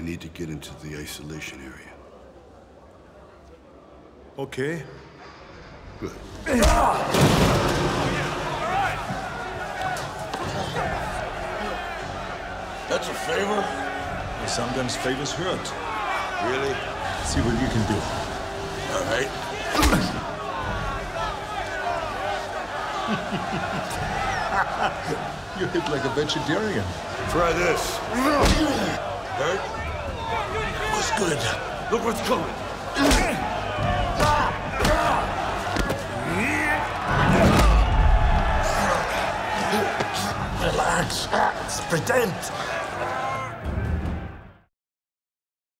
I need to get into the isolation area. Okay. Good. That's a favor? Well, sometimes favors hurt. Really? Let's see what you can do. All right. You hit like a vegetarian. Try this. Hurt? What's good? Look what's coming. Relax. Let's pretend.